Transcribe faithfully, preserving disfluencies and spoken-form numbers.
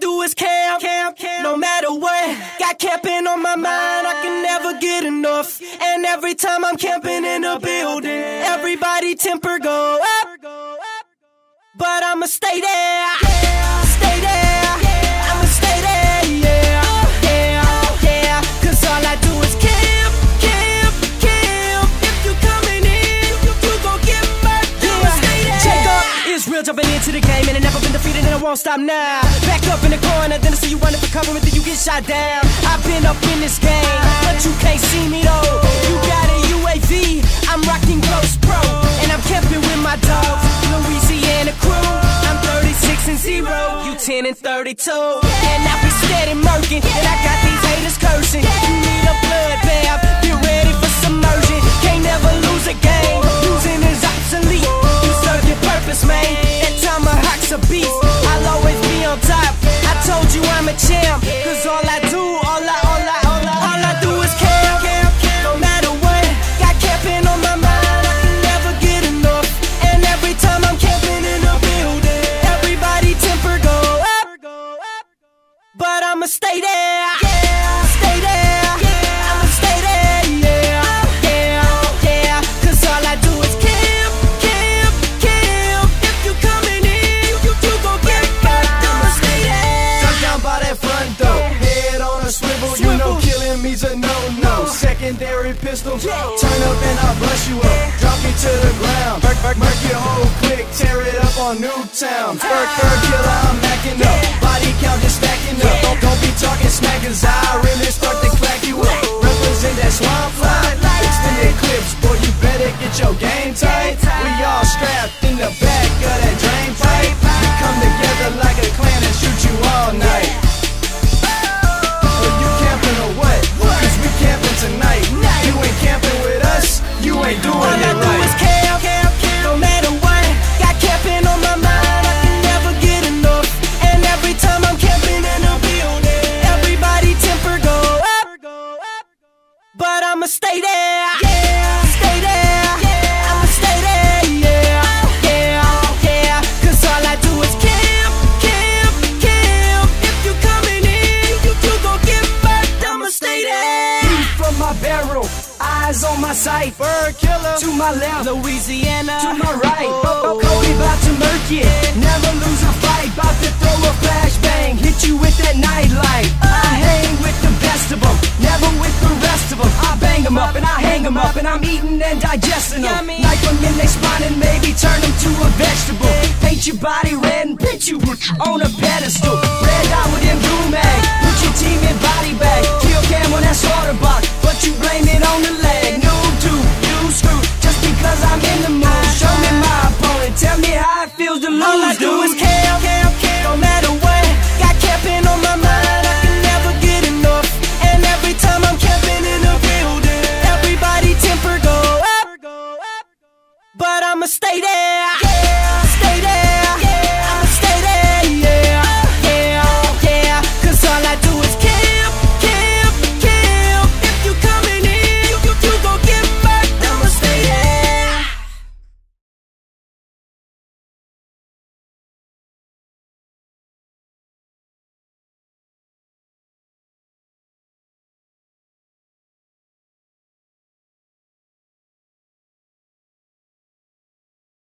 do is camp, camp, camp, no matter what. Got camping on my mind, I can never get enough. And every time I'm camping in a building, everybody temper go up, but I'ma stay there, yeah, stay there. Jumping into the game and I never been defeated and I won't stop now. Back up in the corner, then I see you running for cover and then you get shot down. I've been up in this game, but you can't see me though. You got a U A V, I'm rocking Ghost Pro, and I'm camping with my dogs, Louisiana crew. I'm thirty-six and zero, you ten and thirty-two, and I be steady murking, and I got these haters cursing. You need a bloodbath, be ready for submersion. Can't never lose a game, losing is obsolete. You serve your purpose, man. A beast, I'll always be on top. I told you I'm a champ, cause all I do, all I, all I, all I, all I do is camp, camp, camp. No matter what, got camping on my mind, I can never get enough. And every time I'm camping in a building, everybody temper go up, but I'ma stay there, yeah, stay there. Secondary pistols, turn up and I'll bust you up, drop you to the ground, murk, murk, murk your whole clique, tear it up on Nuketown. Third, third killer, I'm backing up, body count just stacking up. Don't, don't be talking smack, cause I really start to clack you up. Represent that swamp fly, extended clips, boy you better get your game tight. We all strapped in the back of that drain pipe, we come together like a clan and shoot you all night. Tonight, you ain't camping with us, you ain't doing all it right. All I do is camp, camp, camp, no matter what. Got camping on my mind, I can never get enough. And every time I'm camping in a building, everybody temper go up, but I'ma stay there, yeah, stay there, yeah, I'ma stay there, yeah, yeah, yeah. Cause all I do is camp, camp, camp. If you coming in, you, you gon' get fucked, I'ma stay there. My barrel, eyes on my sight. Bird killer to my left, Louisiana to my right. Oh. Cody about to murk it, never lose a fight. About to throw a flashbang, hit you with that nightlight. I hang with the best of them, never with the rest of them. I bang them up and I hang them up, and I'm eating and digesting them. Knife them in they spine and maybe turn them to a vegetable. Paint your body red and put you on a pedestal. Red eye with them blue mag, put your team in body bag. Kill cam on that slaughter box, but you blame it on the leg. No dude, you screwed. Just because I'm in the mood, show me my opponent, tell me how it feels to lose. All I do is camp, camp, camp, no matter what. Got camping on my mind, I can never get enough. And every time I'm camping in a building, everybody temper go up, but I'ma stay there.